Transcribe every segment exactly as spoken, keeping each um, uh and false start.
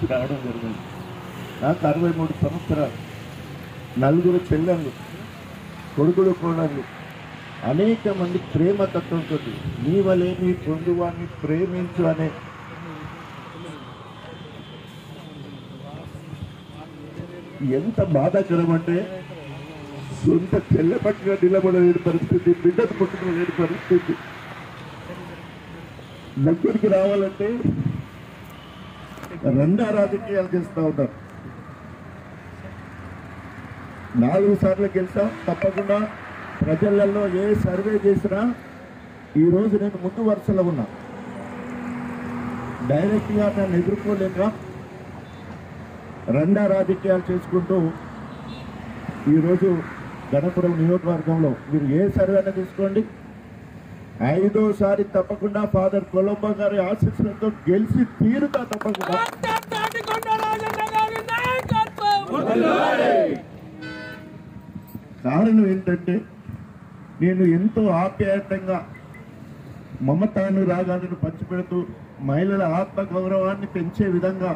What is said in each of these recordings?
చూసి రావడం జరిగింది. నాకు అరవై మూడు సంవత్సరాలు, నలుగురు పిల్లలు, కొడుకులు, కోడళ్ళు, అనేక మంది ప్రేమతత్వంతో నీ వలేని పొందువాన్ని ప్రేమించు అనే ఎంత బాధాకరం అంటే సొంత చెల్ల పట్టిన నిలబడలేని పరిస్థితి, బిడ్డకు పట్టుకుని లేని పరిస్థితి. దగ్గరికి రావాలంటే రెండా రాజకీయాలు చేస్తూ ఉంటారు. నాలుగు సార్లు గెలిచాం, తప్పకుండా ప్రజలలో ఏ సర్వే చేసినా ఈరోజు నేను ముందు వరుసలో ఉన్నా. డైరెక్ట్గా నన్ను ఎదుర్కోలేక రెండా రాజకీయాలు చేసుకుంటూ ఈరోజు గణపురం నియోజకవర్గంలో మీరు ఏ సర్వేన తీసుకోండి, ఐదోసారి తప్పకుండా ఫాదర్ కొలంబో గారి ఆశీస్సులతో గెలిచి తీరుతా. తప్పకుండా కారణం ఏంటంటే నేను ఎంతో ఆప్యాయతంగా మమతాను రాగాలను పంచిపెడుతూ మహిళల ఆత్మ గౌరవాన్ని పెంచే విధంగా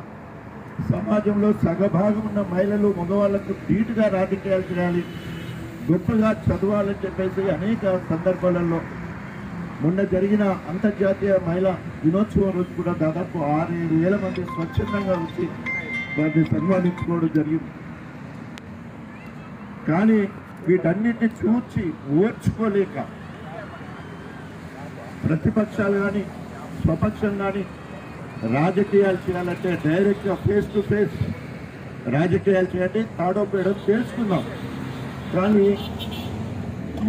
సమాజంలో సగభాగం ఉన్న మహిళలు మగవాళ్లకు ధీటుగా రాజకీయాలు చేయాలి, గొప్పగా చదవాలని చెప్పేసి అనేక సందర్భాలలో మొన్న జరిగిన అంతర్జాతీయ మహిళా దినోత్సవం రోజు కూడా దాదాపు ఆరు ఏడు వేల మంది స్వచ్ఛందంగా వచ్చి వారిని సన్మానించుకోవడం జరిగింది. కానీ వీటన్నిటిని చూచి ఓర్చుకోలేక ప్రతిపక్షాలు కానీ స్వపక్షం కానీ రాజకీయాలు చేయాలంటే డైరెక్ట్గా ఫేస్ టు ఫేస్ రాజకీయాలు చేయాలంటే తాడో పేడో తెలుసుకుందాం. కానీ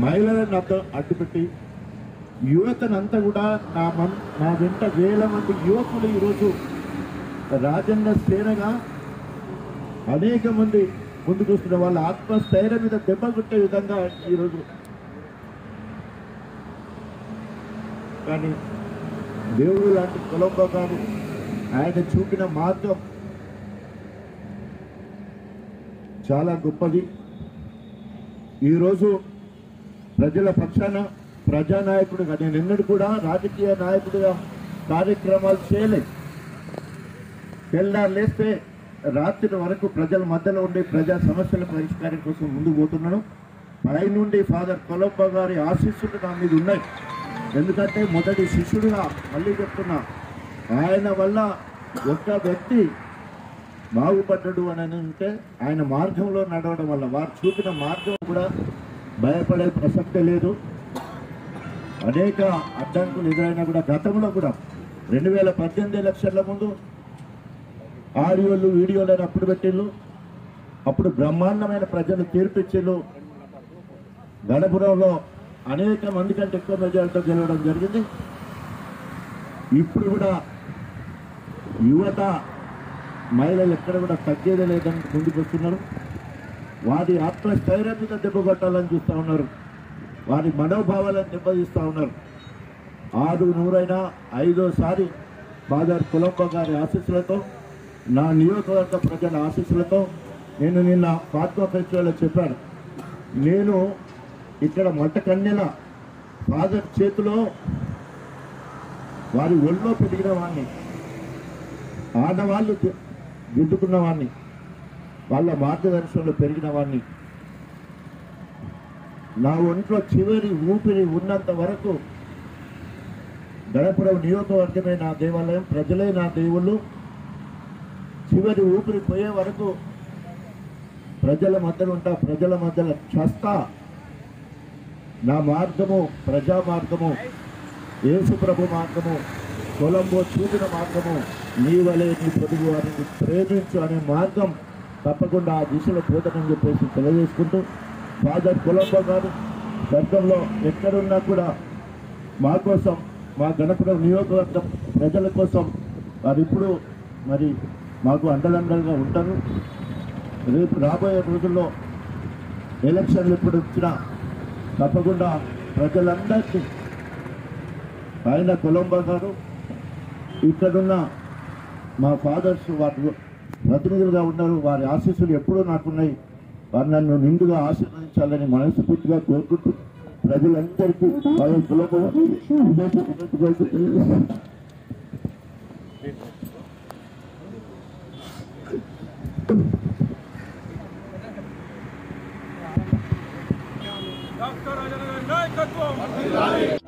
మహిళలను అంతా అడ్డుపెట్టి యువతనంతా కూడా నా మన్ నా వెంట వేల మంది యువకులు ఈరోజు రాజన్న సేనగా అనేక మంది ముందుకు వస్తున్న వాళ్ళ ఆత్మస్థైర్యం మీద దెబ్బ కొట్టే విధంగా ఈరోజు. కానీ దేవుడు లాంటి కొలంబో గారు ఆయన చూపిన మార్గం చాలా గొప్పది. ఈరోజు ప్రజల పక్షాన ప్రజానాయకుడిగా నేను ఎన్నడూ కూడా రాజకీయ నాయకుడిగా కార్యక్రమాలు చేయలేదు. తెల్లారు లేస్తే రాత్రి వరకు ప్రజల మధ్యలో ఉండి ప్రజా సమస్యల పరిష్కారం కోసం ముందుకు పోతున్నాను. పై నుండి ఫాదర్ కొలంబో గారి ఆశీస్సులు నా మీద ఉన్నాయి. ఎందుకంటే మొదటి శిష్యుడుగా మళ్ళీ చెప్తున్నా, ఆయన వల్ల ఒక్క వ్యక్తి బాగుపడ్డాడు అని అంటే ఆయన మార్గంలో నడవడం వల్ల. వారు చూపిన మార్గం కూడా భయపడే ప్రసక్తే లేదు. అనేక అడ్డంకులు ఎదురైనా కూడా గతంలో కూడా రెండు వేల పద్దెనిమిది ఎలక్షన్ల ముందు ఆడియోలు వీడియోలు అని అప్పుడు పెట్టిళ్ళు, అప్పుడు బ్రహ్మాండమైన ప్రజలు తీర్పిచ్చిళ్ళు. గణపురంలో అనేక మంది కంటే ఎక్కువ మెజార్టీతో గెలవడం జరిగింది. ఇప్పుడు కూడా యువత మహిళలు ఎక్కడ కూడా తగ్గేదే లేదని ముందుకు వస్తున్నారు. వారి ఆత్మస్థైర్యం మీద దెబ్బ కొట్టాలని చూస్తూ ఉన్నారు, వారి మనోభావాలను దెబ్బతీస్తూ ఉన్నారు. ఆరు నూరైనా ఐదోసారి ఫాదర్ కొలంబో గారి ఆశీస్సులతో నా నియోజకవర్గ ప్రజల ఆశీస్సులతో నేను నిన్న ఫాత్మా ఫెస్టివల్లో చెప్పాను, నేను ఇక్కడ మొట్టకన్నెల ఫాదర్ చేతిలో వారి ఒళ్ళో పెరిగిన వాడిని, ఆడవాళ్ళు దిద్దుకున్న వాడిని, వాళ్ళ మార్గదర్శనంలో పెరిగిన వాడిని. నా ఒంట్లో చివరి ఊపిరి ఉన్నంత వరకు గణపురం నియోజకవర్గమే నా దేవాలయం, ప్రజలే నా దేవుళ్ళు. చివరి ఊపిరి పోయే వరకు ప్రజల మధ్యలో ఉంటా, ప్రజల మధ్యలో చస్తా. నా మార్గము ప్రజా మార్గము, యేసుప్రభు మార్గము, కొలంబో చూపిన మార్గము, నీ వలె నీ పొరుగు వారిని ప్రేమించు అనే మార్గం తప్పకుండా ఆ దిశలో పోతనని చెప్పేసి తెలియజేసుకుంటూ ఫాదర్ కొలంబో గారు గతంలో ఎక్కడున్నా కూడా మా కోసం, మా గణపురం నియోజకవర్గం ప్రజల కోసం వారు ఇప్పుడు మరి మాకు అండదండలుగా ఉంటారు. రేపు రాబోయే రోజుల్లో ఎలక్షన్లు ఎప్పుడు వచ్చినా తప్పకుండా ప్రజలందరికీ ఆయన కొలంబో గారు, ఇక్కడున్న మా ఫాదర్స్ వారి ప్రతినిధులుగా ఉన్నారు, వారి ఆశీస్సులు ఎప్పుడూ నాకున్నాయి. వారు నన్ను నిండుగా ఆశీర్వదించాలని మనస్ఫూర్తిగా కోరుకుంటూ ప్రజలందరికీ डॉक्टर राजेंद्र नायकत्व